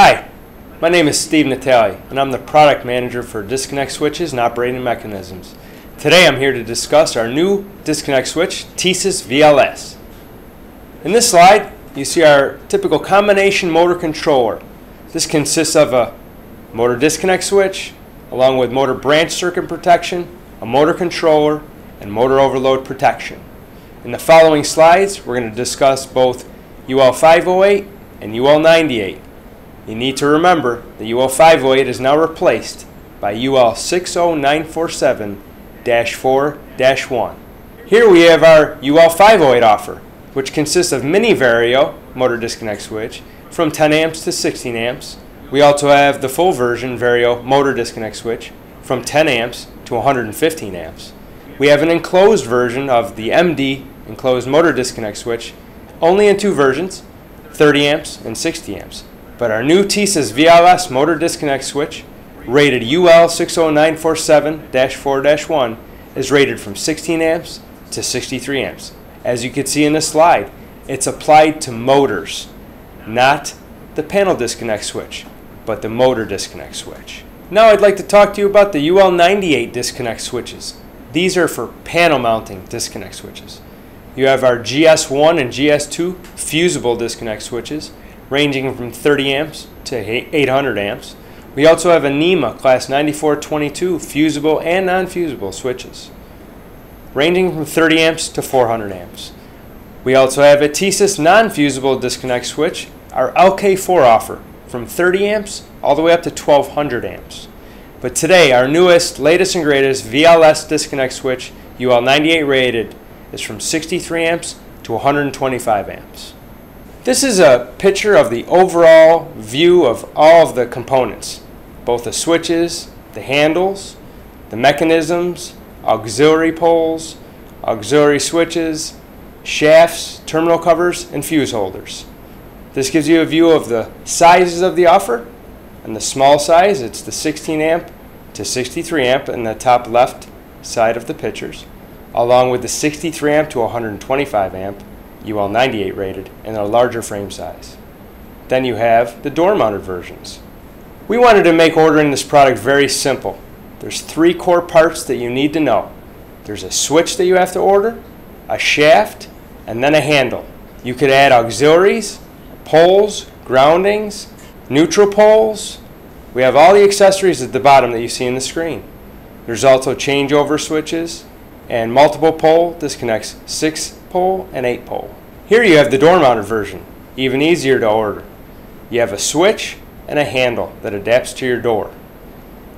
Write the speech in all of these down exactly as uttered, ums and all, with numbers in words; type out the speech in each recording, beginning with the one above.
Hi, my name is Steve Natale, and I'm the product manager for disconnect switches and operating mechanisms. Today I'm here to discuss our new disconnect switch, TeSys V L S. In this slide, you see our typical combination motor controller. This consists of a motor disconnect switch, along with motor branch circuit protection, a motor controller, and motor overload protection. In the following slides, we're going to discuss both U L five oh eight and U L ninety-eight. You need to remember that U L five oh eight is now replaced by U L six oh nine four seven dash four dash one. Here we have our U L five oh eight offer, which consists of mini Vario motor disconnect switch from ten amps to sixteen amps. We also have the full version Vario motor disconnect switch from ten amps to one hundred fifteen amps. We have an enclosed version of the M D enclosed motor disconnect switch only in two versions, thirty amps and sixty amps. But our new TeSys V L S motor disconnect switch, rated U L six oh nine four seven dash four dash one, is rated from sixteen amps to sixty-three amps. As you can see in this slide, it's applied to motors, not the panel disconnect switch, but the motor disconnect switch. Now I'd like to talk to you about the U L ninety-eight disconnect switches. These are for panel mounting disconnect switches. You have our G S one and G S two fusible disconnect switches, ranging from thirty amps to eight hundred amps. We also have a NEMA class ninety-four twenty-two fusible and non-fusible switches, ranging from thirty amps to four hundred amps. We also have a TeSys non-fusible disconnect switch, our L K four offer, from thirty amps all the way up to twelve hundred amps. But today, our newest, latest and greatest V L S disconnect switch, U L ninety-eight rated, is from sixty-three amps to one hundred twenty-five amps. This is a picture of the overall view of all of the components, both the switches, the handles, the mechanisms, auxiliary poles, auxiliary switches, shafts, terminal covers, and fuse holders. This gives you a view of the sizes of the offer. And the small size, it's the sixteen amp to sixty-three amp in the top left side of the pictures, along with the sixty-three amp to one hundred twenty-five amp. U L ninety-eight rated and a larger frame size. Then you have the door mounted versions. We wanted to make ordering this product very simple. There's three core parts that you need to know. There's a switch that you have to order, a shaft, and then a handle. You could add auxiliaries, poles, groundings, neutral poles. We have all the accessories at the bottom that you see in the screen. There's also changeover switches and multiple pole disconnects, six pole and eight pole. Here you have the door mounted version, even easier to order. You have a switch and a handle that adapts to your door.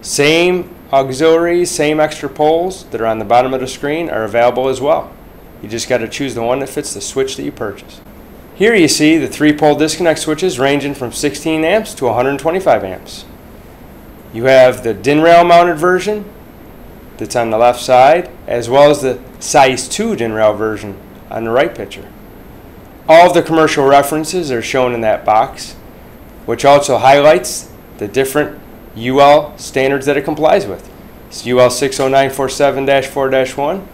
Same auxiliaries, same extra poles that are on the bottom of the screen are available as well. You just got to choose the one that fits the switch that you purchase. Here you see the three pole disconnect switches ranging from sixteen amps to one hundred twenty-five amps. You have the DIN rail mounted version that's on the left side, as well as the size two DIN rail version on the right picture. All of the commercial references are shown in that box, which also highlights the different U L standards that it complies with. It's U L six oh nine four seven dash four dash one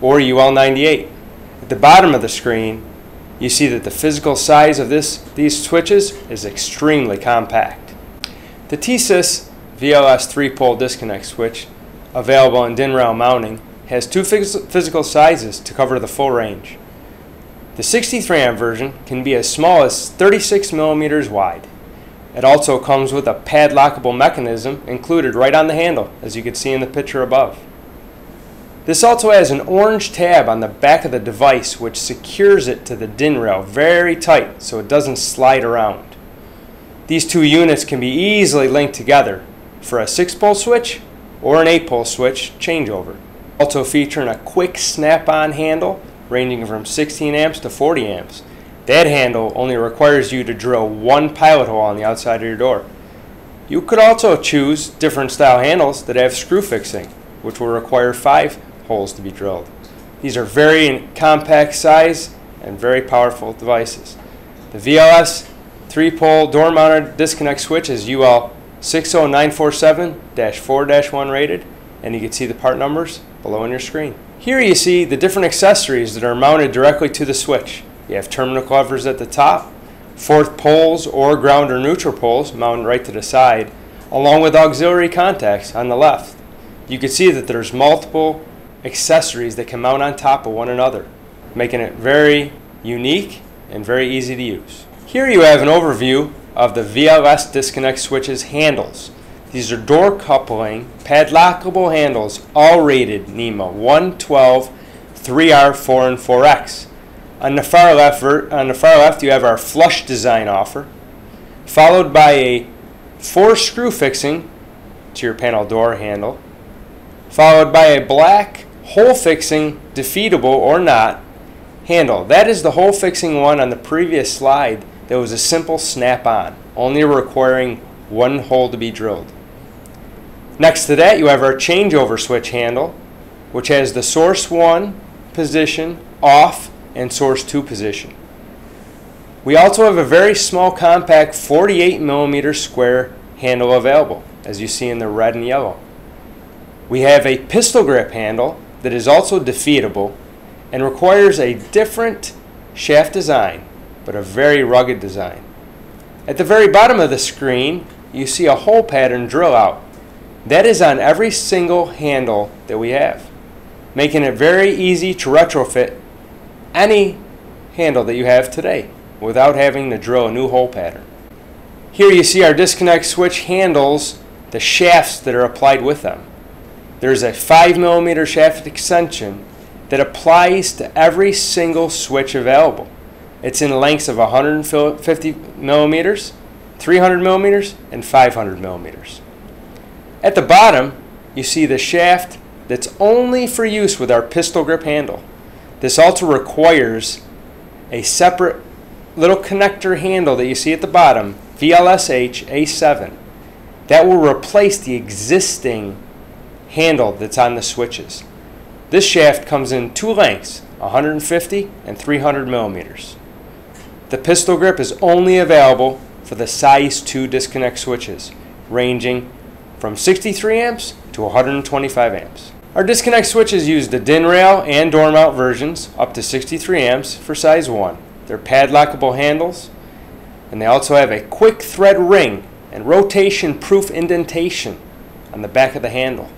or U L ninety-eight. At the bottom of the screen, you see that the physical size of this, these switches is extremely compact. The TeSys V L S three pole disconnect switch, available in DIN rail mounting, has two phys physical sizes to cover the full range. The sixty-three amp version can be as small as thirty-six millimeters wide. It also comes with a padlockable mechanism included right on the handle, as you can see in the picture above. This also has an orange tab on the back of the device which secures it to the DIN rail very tight so it doesn't slide around. These two units can be easily linked together for a six pole switch or an eight pole switch changeover. Also featuring a quick snap-on handle ranging from sixteen amps to forty amps. That handle only requires you to drill one pilot hole on the outside of your door. You could also choose different style handles that have screw fixing, which will require five holes to be drilled. These are very compact size and very powerful devices. The V L S three pole door-mounted disconnect switch is U L six oh nine four seven dash four dash one rated, and you can see the part numbers below on your screen. Here you see the different accessories that are mounted directly to the switch. You have terminal covers at the top, fourth poles or ground or neutral poles mounted right to the side, along with auxiliary contacts on the left. You can see that there's multiple accessories that can mount on top of one another, making it very unique and very easy to use. Here you have an overview of the V L S disconnect switch's handles. These are door coupling, padlockable handles, all rated NEMA one, twelve, three R, four, and four X. On the far left, on the far left you have our flush design offer, followed by a four screw fixing to your panel door handle, followed by a black hole fixing, defeatable or not, handle. That is the hole fixing one on the previous slide that was a simple snap-on, only requiring one hole to be drilled. Next to that you have our changeover switch handle, which has the source one position off and source two position. We also have a very small compact forty-eight millimeter square handle available, as you see in the red and yellow. We have a pistol grip handle that is also defeatable and requires a different shaft design, but a very rugged design. At the very bottom of the screen you see a hole pattern drill out. That is on every single handle that we have, making it very easy to retrofit any handle that you have today without having to drill a new hole pattern. Here you see our disconnect switch handles, the shafts that are applied with them. There's a five millimeter shaft extension that applies to every single switch available. It's in lengths of one hundred fifty millimeters, three hundred millimeters, and five hundred millimeters. At the bottom you see the shaft that's only for use with our pistol grip handle. This also requires a separate little connector handle that you see at the bottom, V L S H A seven. That will replace the existing handle that's on the switches. This shaft comes in two lengths, one hundred fifty and three hundred millimeters. The pistol grip is only available for the size two disconnect switches, ranging from sixty-three amps to one hundred twenty-five amps. Our disconnect switches use the DIN rail and door mount versions up to sixty-three amps for size one. They're padlockable handles, and they also have a quick thread ring and rotation proof indentation on the back of the handle.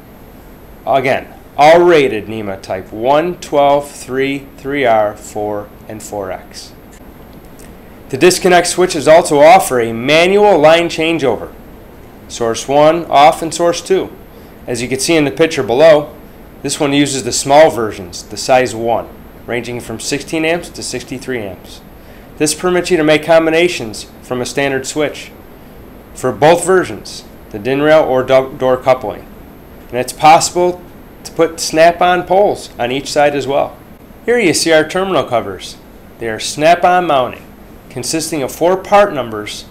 Again, all rated NEMA type one, twelve, three, three R, four, and four X. The disconnect switches also offer a manual line changeover, source one off and source two. As you can see in the picture below, this one uses the small versions, the size one, ranging from sixteen amps to sixty-three amps. This permits you to make combinations from a standard switch for both versions, the DIN rail or door coupling. And it's possible to put snap-on poles on each side as well. Here you see our terminal covers. They are snap-on mounting, consisting of four part numbers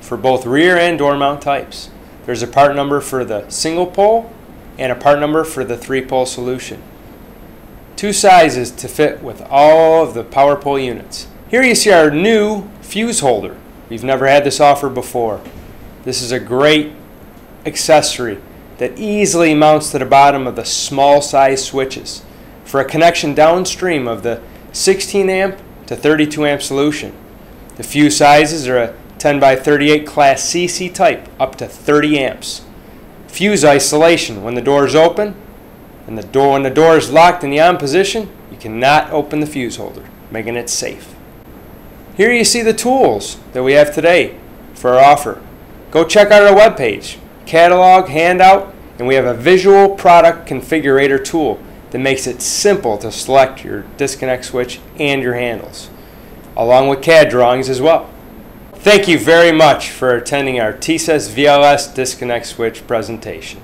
for both rear and door mount types. There's a part number for the single pole and a part number for the three pole solution. Two sizes to fit with all of the power pole units. Here you see our new fuse holder. We've never had this offer before. This is a great accessory that easily mounts to the bottom of the small size switches for a connection downstream of the sixteen amp to thirty-two amp solution. The fuse sizes are a ten by thirty-eight class C C type up to thirty amps. Fuse isolation: when the door is open and the door when the door is locked in the on position, you cannot open the fuse holder, making it safe. Here you see the tools that we have today for our offer. Go check out our webpage, catalog, handout, and we have a visual product configurator tool that makes it simple to select your disconnect switch and your handles, along with C A D drawings as well. Thank you very much for attending our TeSys V L S Disconnect Switch presentation.